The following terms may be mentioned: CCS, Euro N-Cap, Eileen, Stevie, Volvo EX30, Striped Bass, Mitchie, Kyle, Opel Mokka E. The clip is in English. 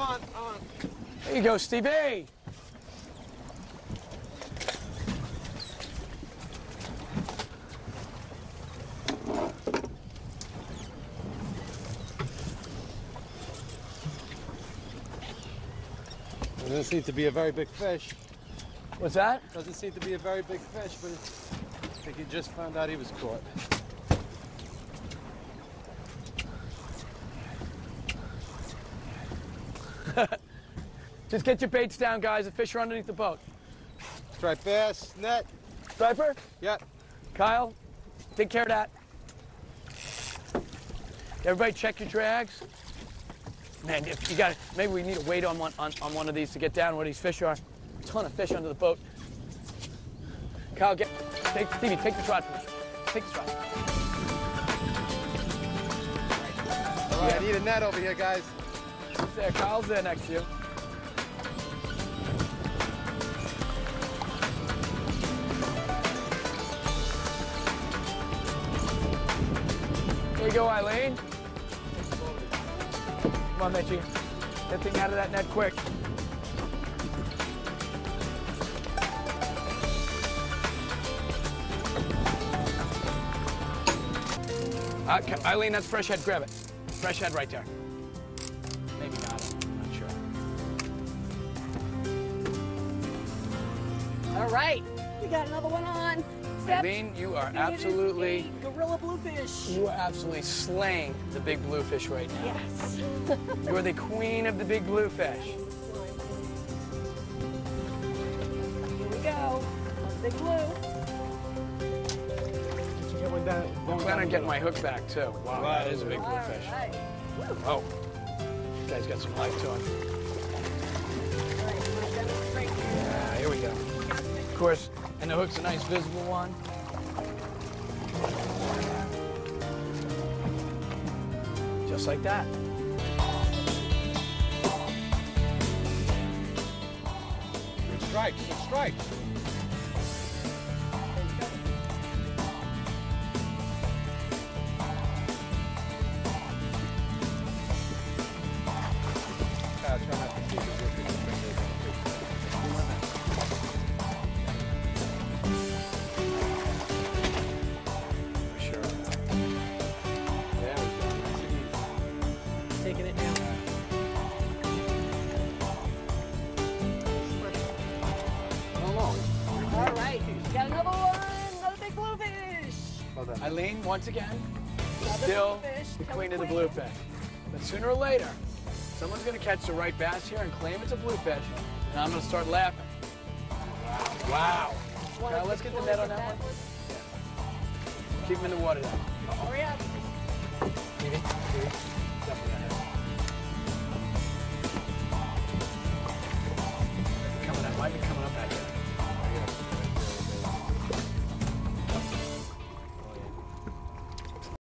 I'm on. There you go, Stevie. Doesn't seem to be a very big fish. What's that? Doesn't seem to be a very big fish, but it's, I think he just found out he was caught. Just get your baits down, guys. The fish are underneath the boat. Stripe bass, net. Striper? Yep. Kyle, take care of that. Everybody check your drags. Man, if you got it, maybe we need a weight on one of these to get down where these fish are. A ton of fish under the boat. Kyle, take Stevie, take the trot from me. Take the trot. All right, yeah. I need a net over here, guys. He's there, Kyle's there next to you. There you go, Eileen. Come on, Mitchie. Get the thing out of that net quick. Eileen, that's fresh head. Grab it. Fresh head right there. Maybe not. I'm not sure. All right. We got another one on. Eileen, you are absolutely... gorilla bluefish. You are absolutely slaying the big bluefish right now. Yes. You are the queen of the big bluefish. Here we go. Big blue. I'm glad I'm getting my hook back, too. Wow, that is a big bluefish. Right. Oh, this guy's got some life to him. Yeah, here we go. Of course. And the hook's a nice visible one. Just like that. Good strikes, good strikes. Eileen, once again, still the queen of the bluefish. But sooner or later, someone's going to catch the right bass here and claim it's a bluefish, and I'm going to start laughing. Wow. Now let's get the net on that one. Yeah. Keep him in the water now. Hurry up. Coming up, might be coming up back here.